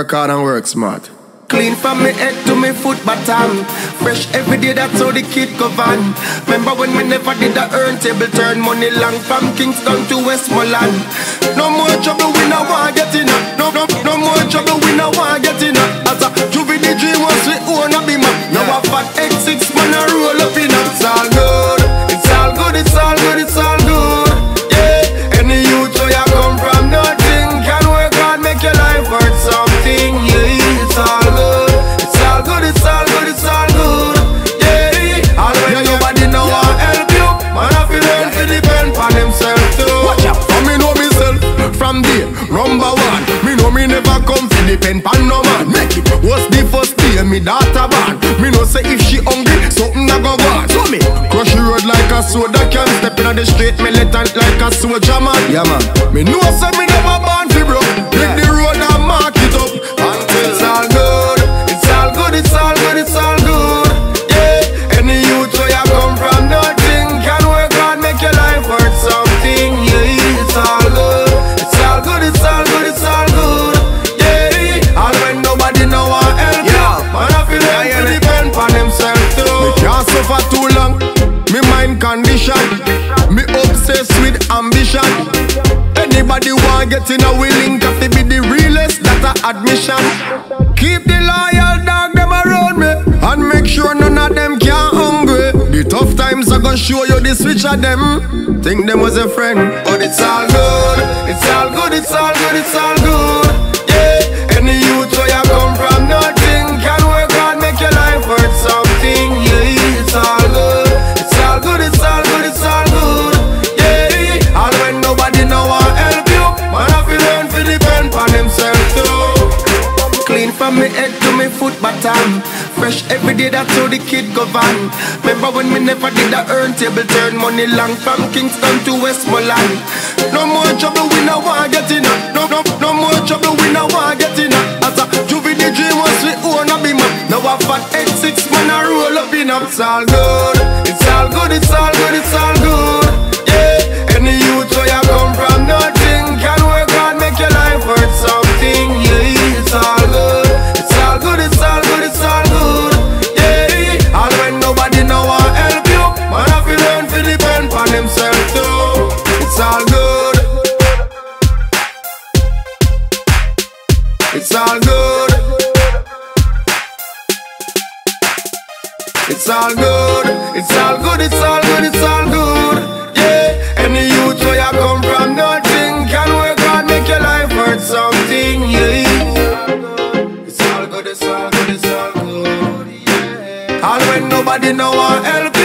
work hard and work smart. Clean from me head to me foot bottom. Fresh every day, that's how the kid go van. Remember when we never did a earn table turn money long from Kingston to Westmoreland. No more trouble, we no want getting up. No more trouble, we no want getting up. As a juvenile dream was we own a beamer. Now a fat X6 man a roll up in up. It's all good, it's all good, it's all good, it's all good. Yeah, any youth where you come from, nothing can work hard, make your life worth something. Yeah, it's all good. It's all good, it's all good. Yeah, all when nobody know how help you. Man, I feel learn to depend on himself too. Watch out, for me know myself from day number one. Me know me never come to depend on no man. Make it was the first day me daughter born. Me know say if she hungry, something a go bad. So me crush the road like a soda can. Step in on the street, militant like a soldier man. Yeah man, me know say me never born fi broke. Take the road and mark it up. Until it's all good. It's all good, it's all good. Yeah, any youth where you come from, nothing can work hard, make your life worth something. Yeah, it's all good, it's all good, it's all good, it's all good. Yeah, all when nobody know how help you. Man, I feel like you depend on himself too. Me can't suffer too long, me mind condition. Me obsessed with ambition. Anybody want get in a willing, have to be the realest, that's an admission. Keep the loyal dog around me, and make sure none of them can hungry. The tough times I gonna show you the switch of them. Think them was a friend, but it's all good, it's all good, it's all good, it's all good. Yeah, any youth where you come from, nothing can work hard, make your life worth something. Yeah, it's all good, it's all good, it's all good, it's all good. Yeah, all when nobody know how help you. Man, I feel learn to depend on himself too. Clean from me head to me foot bottom. Fresh every day, that's how the kid go van. Remember when me never did a earn table turn money long from Kingston to Westmoreland. No more trouble, we no want getting up. No more trouble, we no want getting up. As a juvenile dream was we own a beamer. Now a fat X6 man a roll up in up. It's all good, it's all good, it's all good, it's all good. Yeah, any youth where you come from, nothing can work hard, make your life worth something. Yeah, it's all good. It's all good. It's all good. It's all good. It's all good. It's all good. Yeah, any youth where you come from, nothing can work hard, make your life worth something. Yeah, it's all good. It's all good. It's all good. It's all good. Yeah. All when nobody know how help.